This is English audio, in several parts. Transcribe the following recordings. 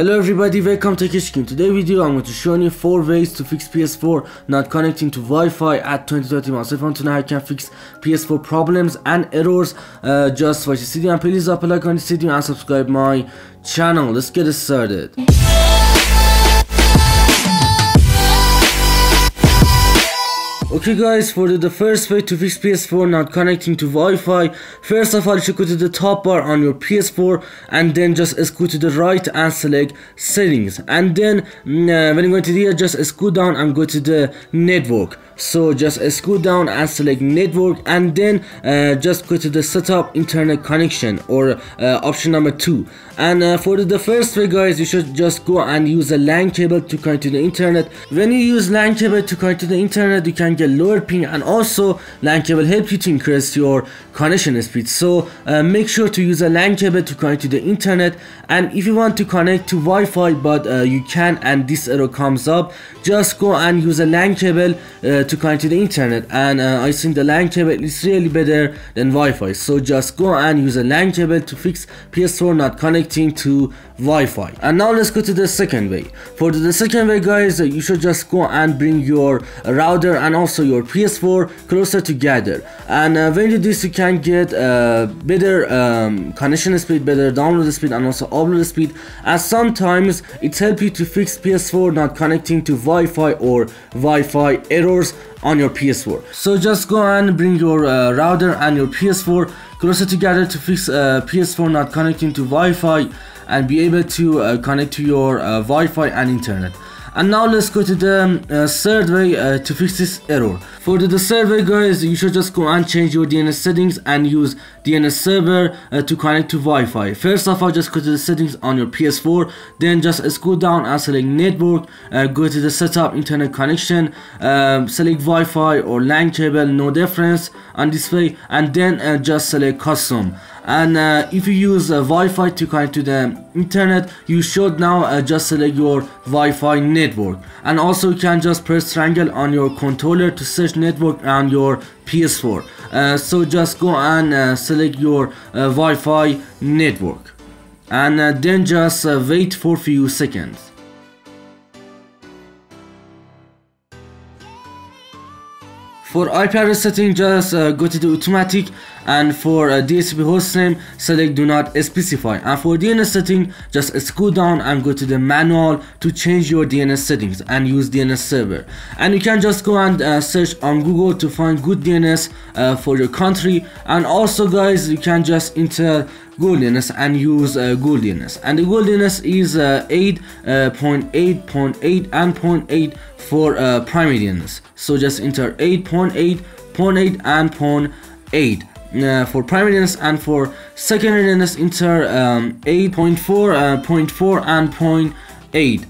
Hello everybody, welcome to TechEdge. In today's video I'm going to show you 4 ways to fix PS4 not connecting to Wi-Fi at 2030. Myself on tonight I can fix PS4 problems and errors. Just watch this video and please drop a like on this video and subscribe my channel. Let's get it started. Okay guys, for the first way to fix PS4 not connecting to Wi-Fi, first of all you should go to the top bar on your PS4 and then just scoot to the right and select settings, and then when you go to here just scoot down and go to the network. So just scoot down and select network, and then just go to the setup internet connection or option number 2. And for the first way guys, you should just go and use a LAN cable to connect to the internet. When you use LAN cable to connect to the internet, you can get lower ping, and also LAN cable help you to increase your connection speed. So make sure to use a LAN cable to connect to the internet. And if you want to connect to Wi-Fi but you can and this error comes up, just go and use a LAN cable to connect to the internet. And I think the LAN cable is really better than Wi-Fi, so just go and use a LAN cable to fix PS4 not connecting to Wi-Fi. And now let's go to the second way. For the second way guys, you should just go and bring your router and also your PS4 closer together, and when you do this you can get better connection speed, better download speed and also upload speed, and sometimes it helps you to fix PS4 not connecting to Wi-Fi or Wi-Fi errors on your PS4. So just go and bring your router and your PS4 closer together to fix PS4 not connecting to Wi-Fi and be able to connect to your Wi-Fi and internet. And now let's go to the third way to fix this error. For the third way guys, you should just go and change your DNS settings and use DNS server to connect to Wi-Fi. First of all just go to the settings on your PS4, then just scroll down and select network, go to the setup internet connection, select Wi-Fi or LAN cable, no difference on this way, and then just select custom. And if you use Wi-Fi to connect to the internet, you should now just select your Wi-Fi network, and also you can just press triangle on your controller to search network on your PS4. So just go and select your Wi-Fi network, and then just wait for a few seconds. For IP address setting, just go to the automatic, and for DHCP hostname, select do not specify. And for DNS setting, just scroll down and go to the manual to change your DNS settings and use DNS server. And you can just go and search on Google to find good DNS for your country. And also guys, you can just enter Google DNS and use Google DNS. And the Google DNS is 8.8.8 and 0.8 for primary DNS. So just enter 8.8.8 and 0.8 for primary DNS, and for secondary DNS enter 8.4.4 and 0.8.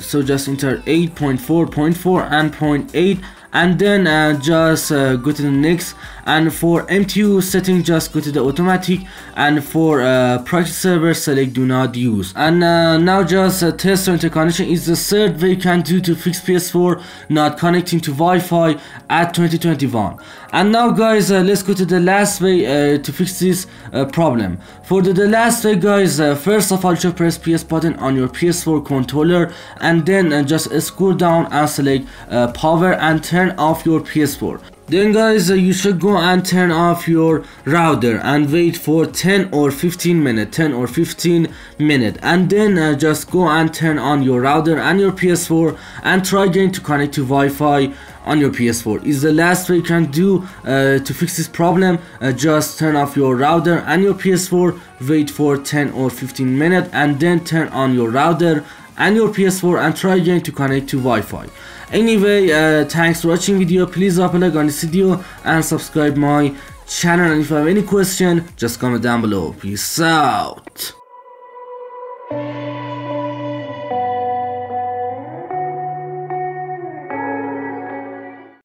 So just enter 8.4.4 and 0.8, and then just go to the next. And for MTU setting, just go to the automatic, and for proxy server, select do not use. And now just test your interconnection is the third way you can do to fix PS4 not connecting to Wi-Fi at 2021. And now guys, let's go to the last way to fix this problem. For the last way guys, first of all you should press PS button on your PS4 controller, and then just scroll down and select power and turn off your PS4. Then guys, you should go and turn off your router and wait for 10 or 15 minutes, and then just go and turn on your router and your PS4 and try again to connect to Wi-Fi on your PS4. Is the last way you can do to fix this problem. Just turn off your router and your PS4, wait for 10 or 15 minutes, and then turn on your router and your PS4 and try again to connect to Wi-Fi. Anyway, thanks for watching video. Please drop a like on this video and subscribe my channel, and if you have any question just comment down below. Peace out.